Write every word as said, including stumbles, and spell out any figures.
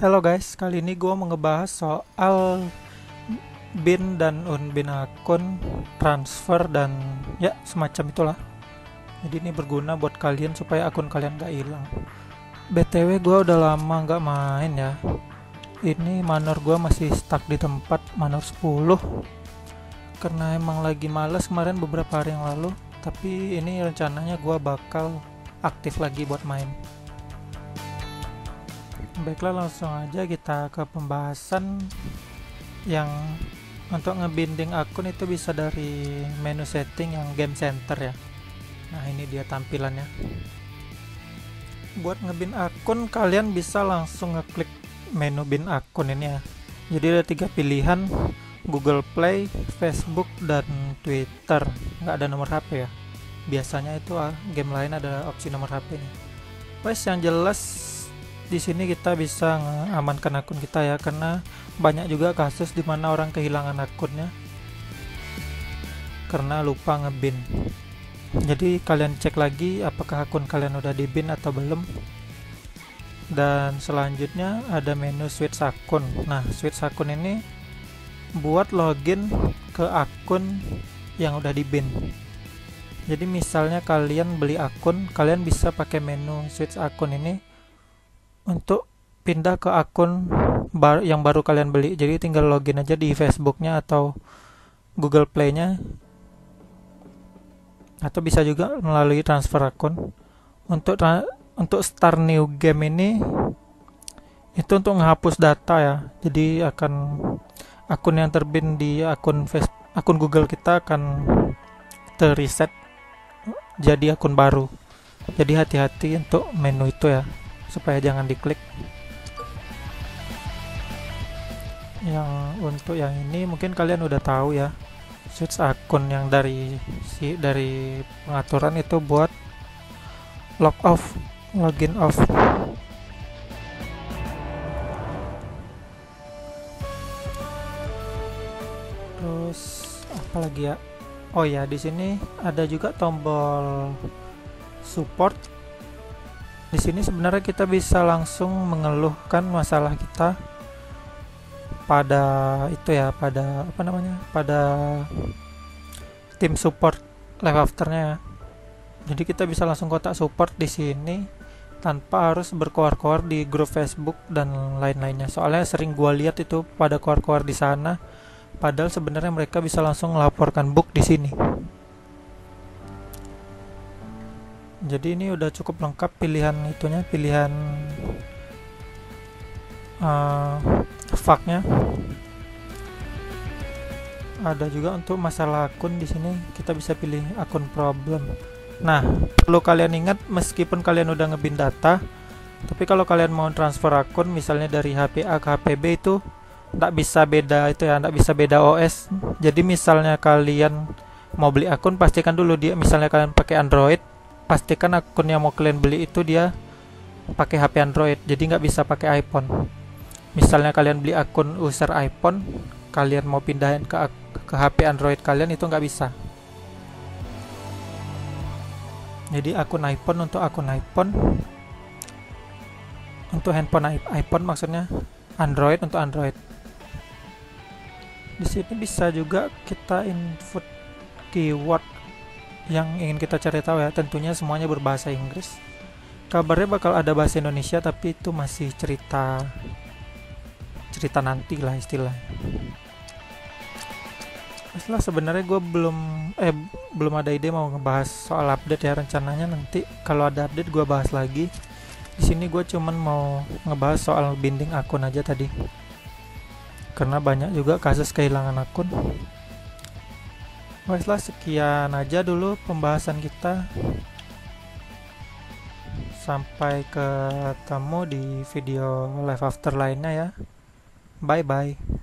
Halo guys, kali ini gue mau ngebahas soal bin dan unbin akun, transfer dan ya semacam itulah. Jadi ini berguna buat kalian supaya akun kalian gak hilang. B T W gue udah lama gak main ya. Ini manor gue masih stuck di tempat manor sepuluh karena emang lagi males kemarin beberapa hari yang lalu. Tapi ini rencananya gue bakal aktif lagi buat main. Baiklah, langsung aja kita ke pembahasan. Yang untuk ngebinding akun itu bisa dari menu setting yang Game Center ya. Nah, ini dia tampilannya. Buat ngebind akun kalian bisa langsung ngeklik menu bind akun ini ya. Jadi ada tiga pilihan, Google Play, Facebook, dan Twitter. Nggak ada nomor H P ya. Biasanya itu game lain ada opsi nomor H P nya. Wes, yang jelas di sini kita bisa amankan akun kita ya, karena banyak juga kasus dimana orang kehilangan akunnya karena lupa ngebin. Jadi kalian cek lagi apakah akun kalian udah dibin atau belum. Dan selanjutnya ada menu switch akun. Nah, switch akun ini buat login ke akun yang udah dibin. Jadi misalnya kalian beli akun, kalian bisa pakai menu switch akun ini untuk pindah ke akun bar yang baru kalian beli. Jadi tinggal login aja di Facebooknya atau Google Play-nya, atau bisa juga melalui transfer akun. Untuk tra untuk start new game ini itu untuk menghapus data ya. Jadi akan akun yang terbin di akun Facebook, akun Google kita akan ter-reset jadi akun baru. Jadi hati-hati untuk menu itu ya, supaya jangan diklik. Yang untuk yang ini mungkin kalian udah tahu ya, switch akun yang dari si dari pengaturan itu buat log off, login off. Terus apa lagi ya? Oh ya, di sini ada juga tombol support. Di sini sebenarnya kita bisa langsung mengeluhkan masalah kita pada itu ya, pada apa namanya, pada tim support LifeAfter-nya ya. Jadi kita bisa langsung kotak support di sini tanpa harus berkoar-koar di grup Facebook dan lain-lainnya. Soalnya sering gua lihat itu pada koar-koar di sana, padahal sebenarnya mereka bisa langsung melaporkan bug di sini. Jadi ini udah cukup lengkap pilihan itunya, pilihan uh, F A Q-nya. Ada juga untuk masalah akun, di sini kita bisa pilih akun problem. Nah, perlu kalian ingat, meskipun kalian udah ngebind data, tapi kalau kalian mau transfer akun misalnya dari H P A ke H P B itu nggak bisa beda itu ya, nggak bisa beda O S. Jadi misalnya kalian mau beli akun, pastikan dulu dia, misalnya kalian pakai Android, pastikan akun yang mau kalian beli itu dia pakai H P Android, jadi nggak bisa pakai iPhone. Misalnya kalian beli akun user iPhone, kalian mau pindahin ke, ke H P Android kalian itu nggak bisa. Jadi akun iPhone untuk akun iPhone, untuk handphone iPhone maksudnya, Android untuk Android. Di sini bisa juga kita input keyword yang ingin kita cari tahu ya, tentunya semuanya berbahasa Inggris. Kabarnya bakal ada bahasa Indonesia, tapi itu masih cerita cerita nanti lah istilahnya. Setelah sebenarnya gue belum eh belum ada ide mau ngebahas soal update ya, rencananya nanti kalau ada update gue bahas lagi. Di sini gue cuman mau ngebahas soal binding akun aja tadi, karena banyak juga kasus kehilangan akun. Baiklah, sekian aja dulu pembahasan kita. Sampai ketemu di video LifeAfter lainnya ya. Bye bye.